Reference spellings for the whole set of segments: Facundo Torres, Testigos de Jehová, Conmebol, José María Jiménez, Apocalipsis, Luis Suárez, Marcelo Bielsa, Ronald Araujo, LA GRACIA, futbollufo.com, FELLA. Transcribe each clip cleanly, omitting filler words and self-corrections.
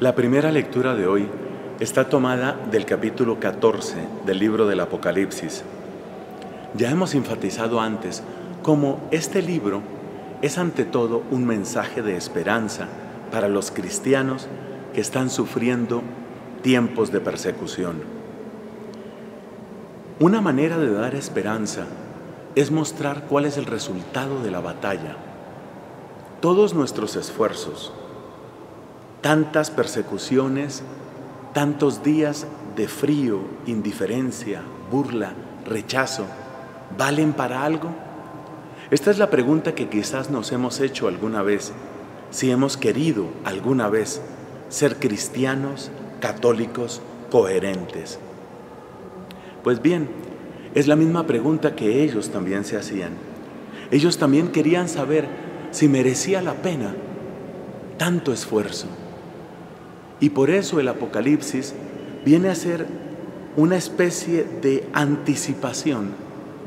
La primera lectura de hoy está tomada del capítulo 14 del libro del Apocalipsis. Ya hemos enfatizado antes cómo este libro es ante todo un mensaje de esperanza para los cristianos que están sufriendo tiempos de persecución. Una manera de dar esperanza es mostrar cuál es el resultado de la batalla. Todos nuestros esfuerzos, tantas persecuciones, tantos días de frío, indiferencia, burla, rechazo, ¿valen para algo? Esta es la pregunta que quizás nos hemos hecho alguna vez, si hemos querido alguna vez ser cristianos, católicos, coherentes. Pues bien, es la misma pregunta que ellos también se hacían. Ellos también querían saber si merecía la pena tanto esfuerzo. Y por eso el Apocalipsis viene a ser una especie de anticipación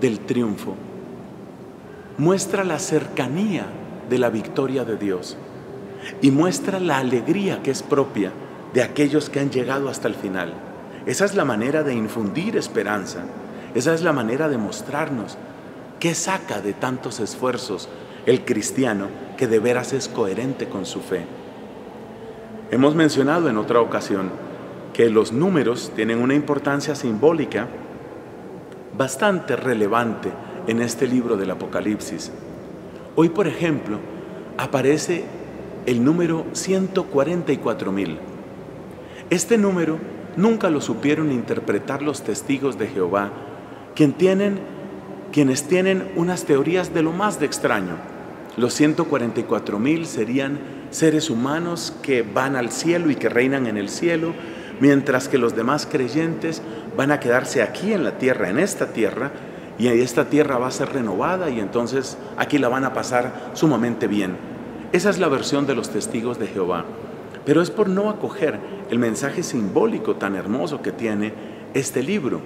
del triunfo. Muestra la cercanía de la victoria de Dios y muestra la alegría que es propia de aquellos que han llegado hasta el final. Esa es la manera de infundir esperanza. Esa es la manera de mostrarnos qué saca de tantos esfuerzos el cristiano que de veras es coherente con su fe. Hemos mencionado en otra ocasión que los números tienen una importancia simbólica bastante relevante en este libro del Apocalipsis. Hoy, por ejemplo, aparece el número 144.000. Este número nunca lo supieron interpretar los testigos de Jehová, quienes tienen unas teorías de lo más de extraño. Los 144.000 serían seres humanos que van al cielo y que reinan en el cielo, mientras que los demás creyentes van a quedarse aquí en la tierra, y esta tierra va a ser renovada y entonces aquí la van a pasar sumamente bien. Esa es la versión de los testigos de Jehová. Pero es por no acoger el mensaje simbólico tan hermoso que tiene este libro.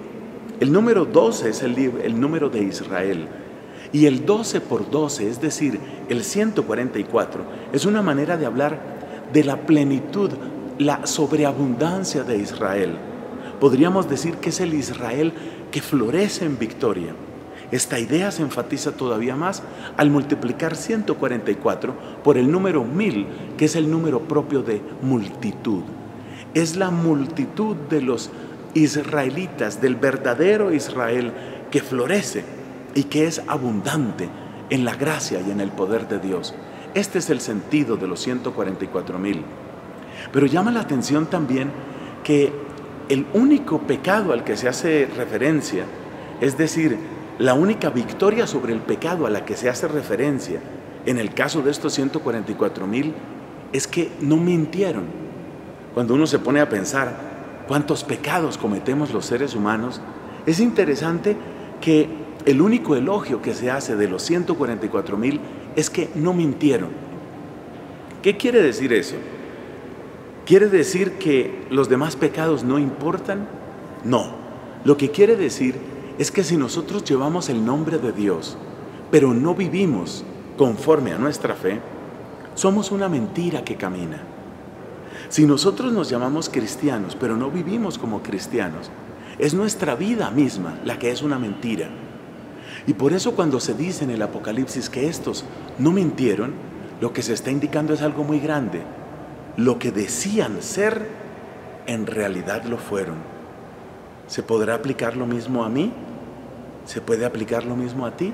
El número 12 es el número de Israel. Y el 12 por 12, es decir, el 144, es una manera de hablar de la plenitud, la sobreabundancia de Israel. Podríamos decir que es el Israel que florece en victoria. Esta idea se enfatiza todavía más al multiplicar 144 por el número 1000, que es el número propio de multitud. Es la multitud de los israelitas, del verdadero Israel, que florece y que es abundante en la gracia y en el poder de Dios. Este es el sentido de los 144.000. Pero llama la atención también que el único pecado al que se hace referencia, es decir, la única victoria sobre el pecado a la que se hace referencia en el caso de estos 144.000 es que no mintieron. Cuando uno se pone a pensar cuántos pecados cometemos los seres humanos, es interesante que el único elogio que se hace de los 144.000 es que no mintieron. ¿Qué quiere decir eso? ¿Quiere decir que los demás pecados no importan? No. Lo que quiere decir es que si nosotros llevamos el nombre de Dios, pero no vivimos conforme a nuestra fe, somos una mentira que camina. Si nosotros nos llamamos cristianos, pero no vivimos como cristianos, es nuestra vida misma la que es una mentira. Y por eso cuando se dice en el Apocalipsis que estos no mintieron, lo que se está indicando es algo muy grande. Lo que decían ser, en realidad lo fueron. ¿Se podrá aplicar lo mismo a mí? ¿Se puede aplicar lo mismo a ti?